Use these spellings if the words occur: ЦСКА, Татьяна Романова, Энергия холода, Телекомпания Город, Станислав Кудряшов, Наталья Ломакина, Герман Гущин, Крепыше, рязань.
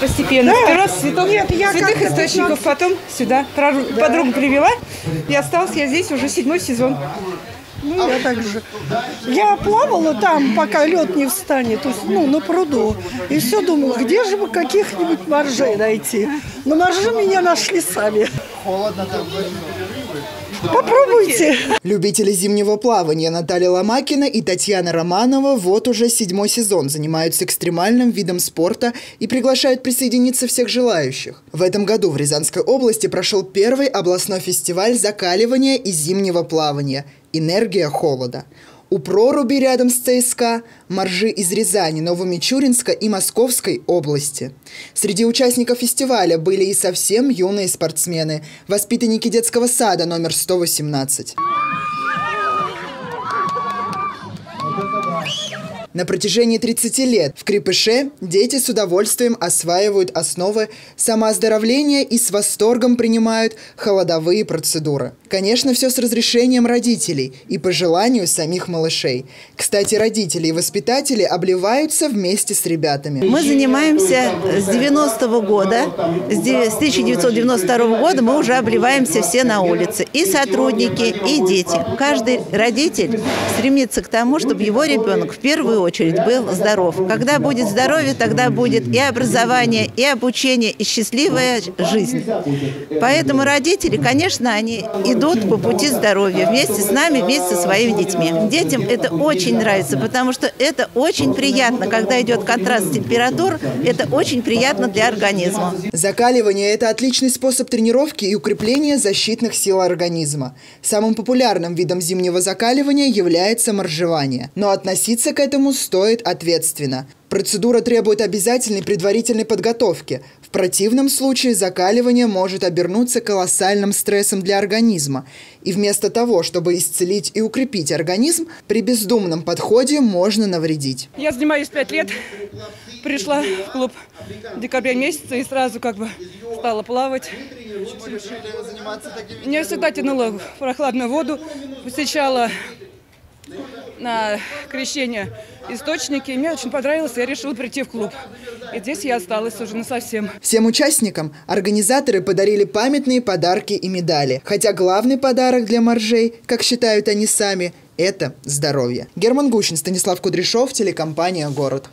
Постепенно. Да. Сперва святых источников, потом сюда подругу привела, и осталась я здесь уже 7-й сезон. Ну, я так же. Я плавала там, пока лед не встанет, ну, на пруду. И все думала, где же бы каких-нибудь моржей найти. Но моржи меня нашли сами. Холодно там. Попробуйте. Любители зимнего плавания Наталья Ломакина и Татьяна Романова вот уже 7-й сезон занимаются экстремальным видом спорта и приглашают присоединиться всех желающих. В этом году в Рязанской области прошел первый областной фестиваль закаливания и зимнего плавания «Энергия холода». У проруби рядом с ЦСКА – моржи из Рязани, Новомичуринска и Московской области. Среди участников фестиваля были и совсем юные спортсмены, воспитанники детского сада номер 118. На протяжении 30 лет в Крепыше дети с удовольствием осваивают основы самооздоровления и с восторгом принимают холодовые процедуры. Конечно, все с разрешением родителей и по желанию самих малышей. Кстати, родители и воспитатели обливаются вместе с ребятами. Мы занимаемся с 90-го года, с 1992 года мы уже обливаемся все на улице. И сотрудники, и дети. Каждый родитель стремится к тому, чтобы его ребенок в первую очередь был здоров. Когда будет здоровье, тогда будет и образование, и обучение, и счастливая жизнь. Поэтому родители, конечно, они идут по пути здоровья вместе с нами, вместе со своими детьми. Детям это очень нравится, потому что это очень приятно, когда идет контраст температур, это очень приятно для организма. Закаливание – это отличный способ тренировки и укрепления защитных сил организма. Самым популярным видом зимнего закаливания является моржевание. Но относиться к этому стоит ответственно. Процедура требует обязательной предварительной подготовки. В противном случае закаливание может обернуться колоссальным стрессом для организма. И вместо того, чтобы исцелить и укрепить организм, при бездумном подходе можно навредить. Я занимаюсь 5 лет, пришла в клуб в декабре месяце и сразу как бы стала плавать. Меня всегда тянуло в прохладную воду, посещала на крещение источники. Мне очень понравилось, я решила прийти в клуб. И здесь я осталась уже насовсем. Всем участникам организаторы подарили памятные подарки и медали. Хотя главный подарок для моржей, как считают они сами, это здоровье. Герман Гущин, Станислав Кудряшов, телекомпания «Город».